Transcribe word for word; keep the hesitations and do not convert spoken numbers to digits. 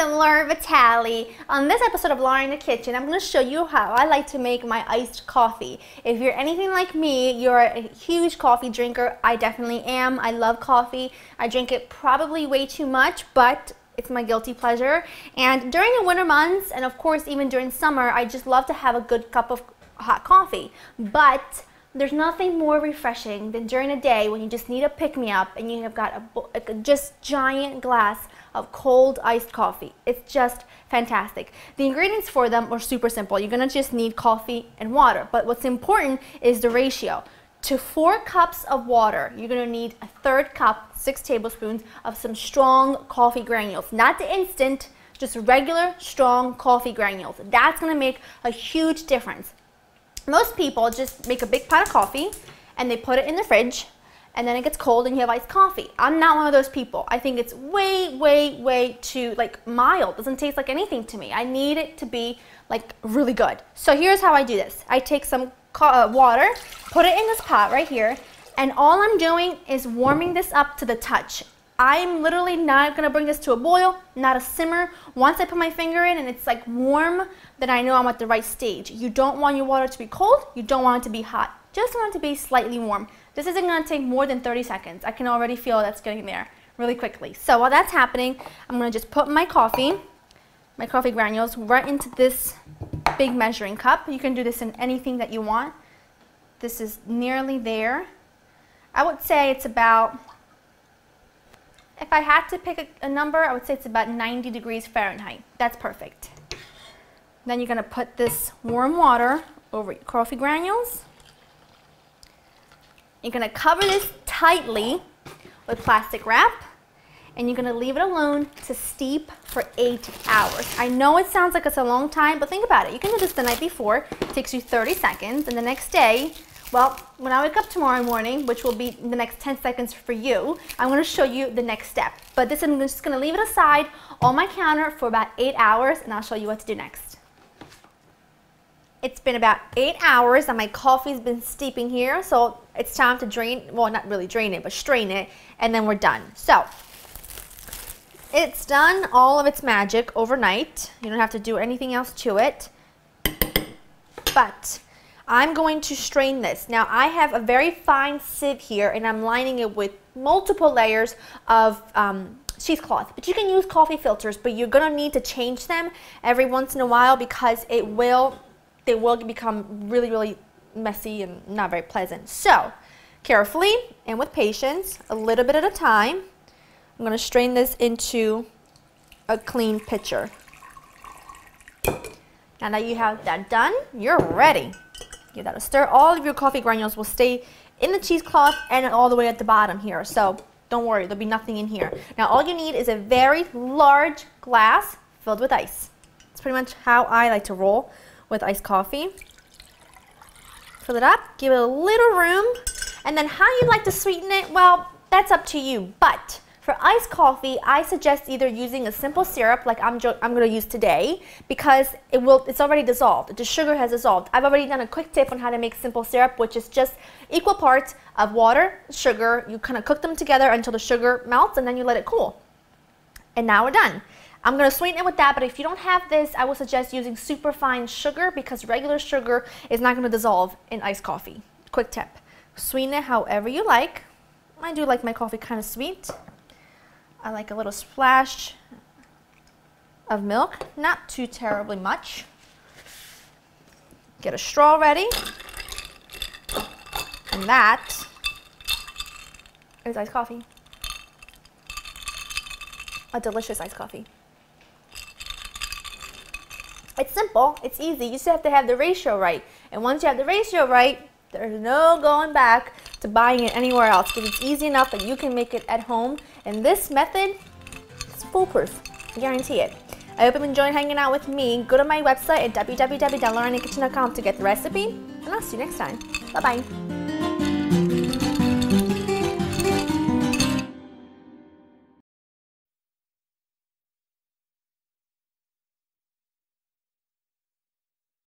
I'm Laura Vitale. On this episode of Laura in the Kitchen, I'm going to show you how I like to make my iced coffee. If you're anything like me, you're a huge coffee drinker. I definitely am. I love coffee. I drink it probably way too much, but it's my guilty pleasure. And during the winter months, and of course even during summer, I just love to have a good cup of hot coffee. But there's nothing more refreshing than during the day when you just need a pick-me-up and you have got a, a just giant glass of cold iced coffee. It's just fantastic. The ingredients for them are super simple. You're gonna just need coffee and water, but what's important is the ratio. To four cups of water, you're gonna need a third cup, six tablespoons of some strong coffee granules, not the instant, just regular strong coffee granules. That's gonna make a huge difference. Most people just make a big pot of coffee and they put it in the fridge and then it gets cold and you have iced coffee. I'm not one of those people. I think it's way, way, way too like mild. Doesn't taste like anything to me. I need it to be like really good. So here's how I do this. I take some uh, water, put it in this pot right here, and all I'm doing is warming this up to the touch. I'm literally not gonna bring this to a boil, not a simmer. Once I put my finger in and it's like warm, then I know I'm at the right stage. You don't want your water to be cold, you don't want it to be hot. Just want it to be slightly warm. This isn't gonna take more than thirty seconds. I can already feel that's getting there really quickly. So while that's happening, I'm gonna just put my coffee, my coffee granules, right into this big measuring cup. You can do this in anything that you want. This is nearly there. I would say it's about, if I had to pick a, a number, I would say it's about ninety degrees Fahrenheit. That's perfect. Then you're gonna put this warm water over your coffee granules. You're gonna cover this tightly with plastic wrap, and you're gonna leave it alone to steep for eight hours. I know it sounds like it's a long time, but think about it. You can do this the night before. It takes you thirty seconds, and the next day, well, when I wake up tomorrow morning, which will be the next ten seconds for you, I'm gonna show you the next step. But this, I'm just gonna leave it aside on my counter for about eight hours, and I'll show you what to do next. It's been about eight hours, and my coffee's been steeping here, so it's time to drain, well, not really drain it, but strain it, and then we're done. So, it's done all of its magic overnight. You don't have to do anything else to it, but I'm going to strain this. Now I have a very fine sieve here and I'm lining it with multiple layers of um, cheesecloth, but you can use coffee filters, but you're gonna need to change them every once in a while because it will, they will become really, really messy and not very pleasant. So carefully and with patience, a little bit at a time, I'm gonna strain this into a clean pitcher. Now that you have that done, you're ready. Give that a stir. All of your coffee granules will stay in the cheesecloth and all the way at the bottom here. So don't worry, there'll be nothing in here. Now all you need is a very large glass filled with ice. That's pretty much how I like to roll with iced coffee. Fill it up, give it a little room, and then how you'd like to sweeten it, well, that's up to you. But for iced coffee, I suggest either using a simple syrup like I'm, I'm going to use today because it will, it's already dissolved. The sugar has dissolved. I've already done a quick tip on how to make simple syrup, which is just equal parts of water, sugar. You kind of cook them together until the sugar melts and then you let it cool. And now we're done. I'm going to sweeten it with that, but if you don't have this, I would suggest using super fine sugar because regular sugar is not going to dissolve in iced coffee. Quick tip. Sweeten it however you like. I do like my coffee kind of sweet. I like a little splash of milk, not too terribly much. Get a straw ready. And that is iced coffee. A delicious iced coffee. It's simple, it's easy. You just have to have the ratio right. And once you have the ratio right, there's no going back to buying it anywhere else because it's easy enough that you can make it at home, and this method is foolproof. I guarantee it. I hope you've enjoyed hanging out with me. Go to my website at w w w dot laura in the kitchen dot com to get the recipe, and I'll see you next time. Bye bye.